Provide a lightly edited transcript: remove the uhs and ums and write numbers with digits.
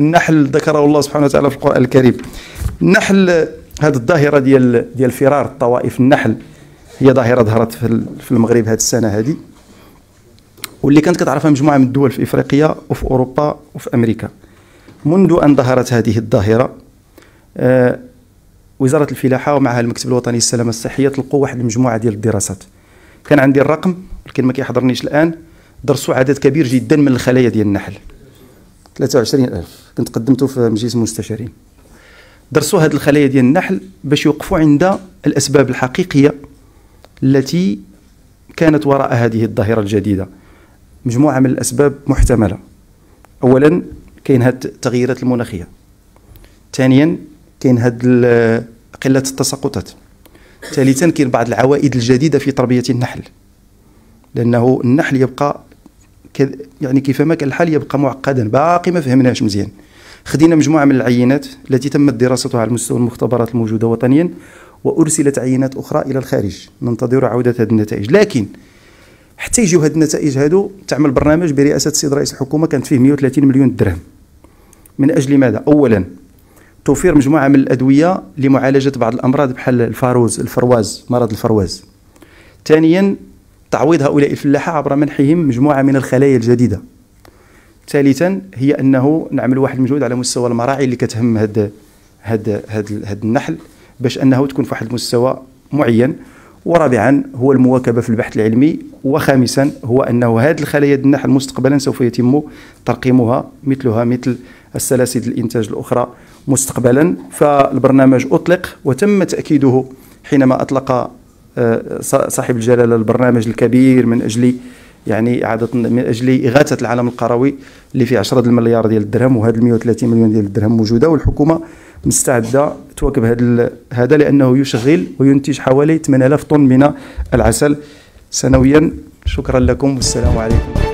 النحل ذكره الله سبحانه وتعالى في القرآن الكريم. النحل هذه الظاهرة ديال فرار الطوائف النحل هي ظاهرة ظهرت في المغرب هذه السنة هذه، واللي كانت كتعرفها مجموعة من الدول في إفريقيا وفي أوروبا وفي أمريكا. منذ أن ظهرت هذه الظاهرة وزارة الفلاحة ومعها المكتب الوطني للسلامة الصحية تلقوا واحد المجموعة ديال الدراسات. كان عندي الرقم ولكن ما كيحضرنيش الآن. درسوا عدد كبير جدا من الخلايا ديال النحل، 23000، كنت قدمته في مجلس المستشارين. درسوا هذه الخلايا ديال النحل باش يوقفوا عند الأسباب الحقيقية التي كانت وراء هذه الظاهرة الجديدة. مجموعة من الأسباب محتملة. أولا كاين هاد التغييرات المناخية، ثانيا كاين هاد قلة التساقطات، ثالثا كاين بعض العوائد الجديدة في تربية النحل، لأنه النحل يبقى يعني كيفما كان الحال يبقى معقدا، باقي ما فهمناش مزيان. خدينا مجموعة من العينات التي تمت دراستها على مستوى المختبرات الموجودة وطنيا، وأرسلت عينات أخرى إلى الخارج، ننتظر عودة هذه النتائج. لكن حتى يجيو هاد النتائج هادو تعمل برنامج برئاسة السيد رئيس الحكومة كانت فيه 130 مليون درهم. من أجل ماذا؟ أولا توفير مجموعة من الأدوية لمعالجة بعض الأمراض بحال الفرواز، مرض الفرواز. ثانيا تعويض هؤلاء الفلاحة عبر منحهم مجموعة من الخلايا الجديدة. ثالثا هي أنه نعمل واحد المجهود على مستوى المراعي اللي كتهم هاد النحل باش أنه تكون في واحد المستوى معين. ورابعا هو المواكبة في البحث العلمي. وخامسا هو أنه هذه الخلايا النحل مستقبلا سوف يتم ترقيمها مثلها مثل السلاسل الإنتاج الأخرى مستقبلا. فالبرنامج أطلق وتم تأكيده حينما أطلق صاحب الجلالة البرنامج الكبير من أجل يعني إعادة من أجل إغاثة العالم القروي اللي فيه 10 المليار ديال الدرهم، وهذا 130 مليون ديال الدرهم موجودة، والحكومة مستعدة تواكب هذا لأنه يشغل وينتج حوالي 8000 طن من العسل سنويا. شكرا لكم والسلام عليكم.